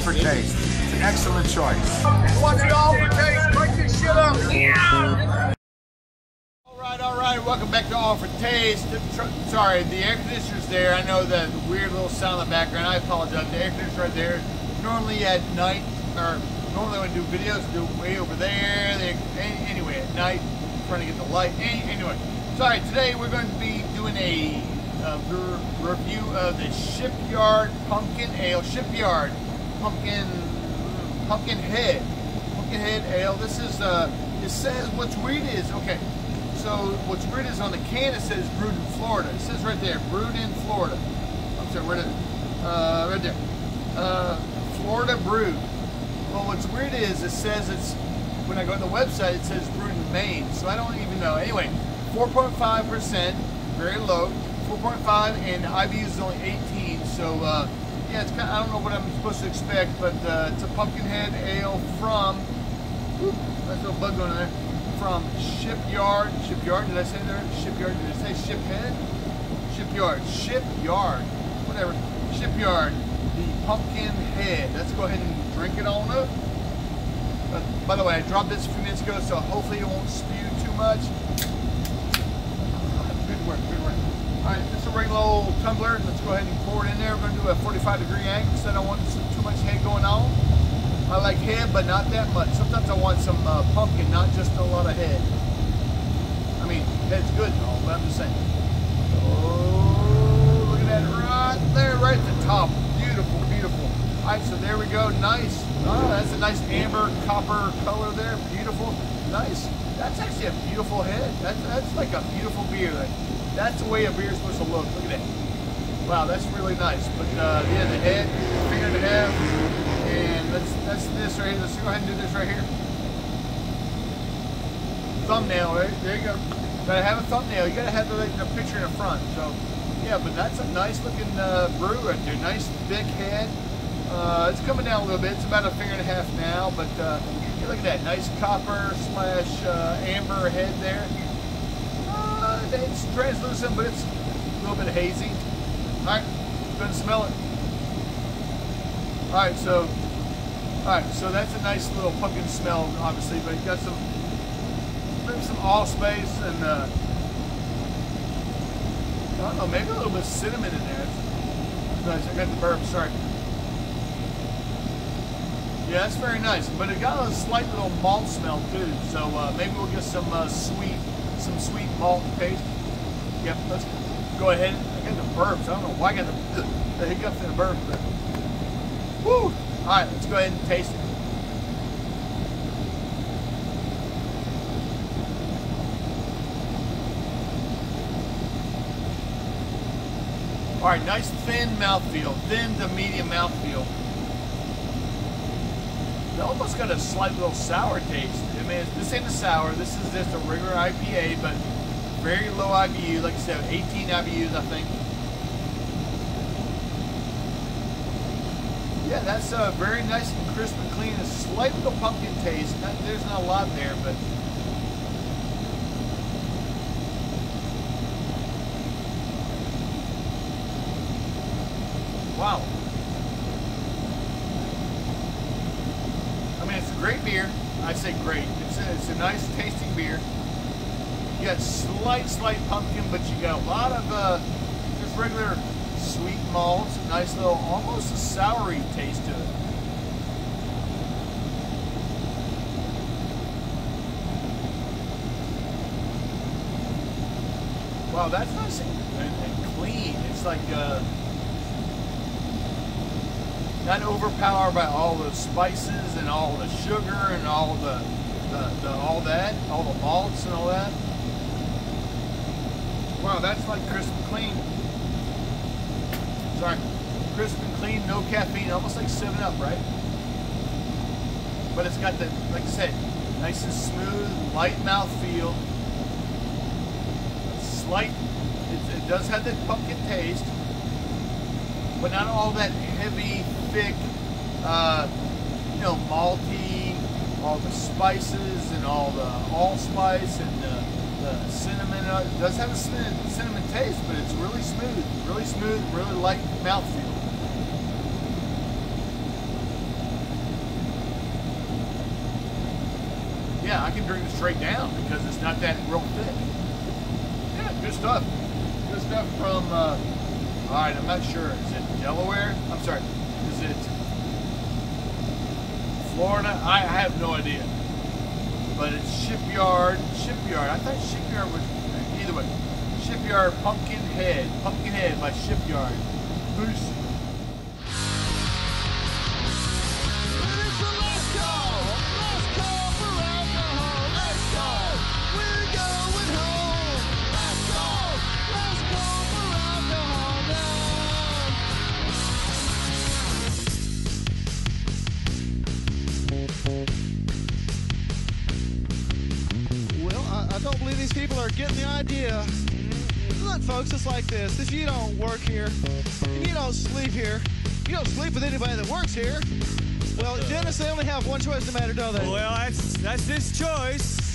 for taste. It's an excellent choice. $1 for taste. Break this shit up. Yeah. All right. Welcome back to All for Taste. Sorry, the air conditioner's there. I know that weird little sound in the background. I apologize. The air conditioner's right there. Normally at night, or normally when I do videos, I do it way over there. Anyway, at night, I'm trying to get the light. Anyway, sorry. Today we're going to be doing a review of the Shipyard Pumpkin Ale. Shipyard Pumpkinhead Ale. This is it says what's weird is okay. So what's weird is on the can it says brewed in Florida. It says right there, brewed in Florida. I'm sorry, where did it? Right there, Florida brewed. Well, what's weird is it says it's when I go to the website it says brewed in Maine. So I don't even know. Anyway, 4.5%, very low. 4.5 and the IBU is only 18, so yeah, it's kind of, I don't know what I'm supposed to expect, but it's a Pumpkinhead Ale from, whoop, nice little bug going in there, from Shipyard, did I say there? Shipyard, did I say Shiphead? Shipyard, whatever, Shipyard, the Pumpkinhead. Let's go ahead and drink it on up. By the way, I dropped this a few minutes ago, so hopefully it won't spew too much. Good work. Alright, this is a regular old tumbler. Let's go ahead and pour it in there. We're going to do a 45-degree angle, so I don't want too much head going on. I like head, but not that much. Sometimes I want some pumpkin, not just a lot of head. I mean, head's good and all, but I'm just saying. Oh, look at that right there, right at the top. Beautiful, beautiful. Alright, so there we go. Nice. Oh, that's a nice amber, copper color there. Beautiful. Nice. That's actually a beautiful head. That's like a beautiful beer. Like, that's the way a beer is supposed to look. Look at that. Wow, that's really nice. But yeah, the head, finger to half, and that's this right here. Let's go ahead and do this right here. Thumbnail, right? There you go. Gotta have a thumbnail. You gotta have the picture in the front. So yeah, but that's a nice looking brew right there. Nice thick head. It's coming down a little bit. It's about a finger and a half now, but yeah, look at that. Nice copper / amber head there. It's translucent, but it's a little bit hazy. Alright, go ahead and smell it. Alright, so that's a nice little pumpkin smell, obviously, but you got some, maybe some allspice and, I don't know, maybe a little bit of cinnamon in there. It's nice, I got the burp, sorry. Yeah, that's very nice, but it got a slight little malt smell too, so maybe we'll get some sweet malt paste. Yep, let's go ahead. I got the burps. I don't know why I got the hiccups in the burps, but woo! Alright, let's go ahead and taste it. Alright, nice thin mouthfeel. Thin to medium mouthfeel. It almost got a slight little sour taste. I mean, this ain't a sour. This is just a regular IPA, but very low IBU. Like I said, 18 IBUs, I think. Yeah, that's very nice and crisp and clean. A slight little pumpkin taste. There's not a lot there, but wow. It's a great beer. I say great. It's a nice tasting beer. You got slight pumpkin, but you got a lot of just regular sweet malts. A nice little, almost a soury taste to it. Wow, that's nice and clean. It's like not overpowered by all the spices and all the sugar and all all the malts and all that. Wow, that's like crisp and clean. Sorry, crisp and clean, no caffeine, almost like 7-Up, right? But it's got the, like I said, nice and smooth, light mouthfeel. Slight, it does have that pumpkin taste, but not all that heavy, thick, you know, malty, all the spices and all the allspice and the cinnamon. It does have a cinnamon taste, but it's really smooth, really light mouthfeel. turn it straight down because it's not that real thick. Yeah, good stuff. Good stuff from, all right, I'm not sure. Is it Delaware? I'm sorry. Is it Florida? I have no idea. But it's Shipyard. I thought Shipyard was, either way. Shipyard, Pumpkinhead by Shipyard. Boost. These people are getting the idea. Look, folks, it's like this. If you don't work here, if you don't sleep here, you don't sleep with anybody that works here. Well, Dennis, they only have one choice no matter, do they? Well, that's this choice.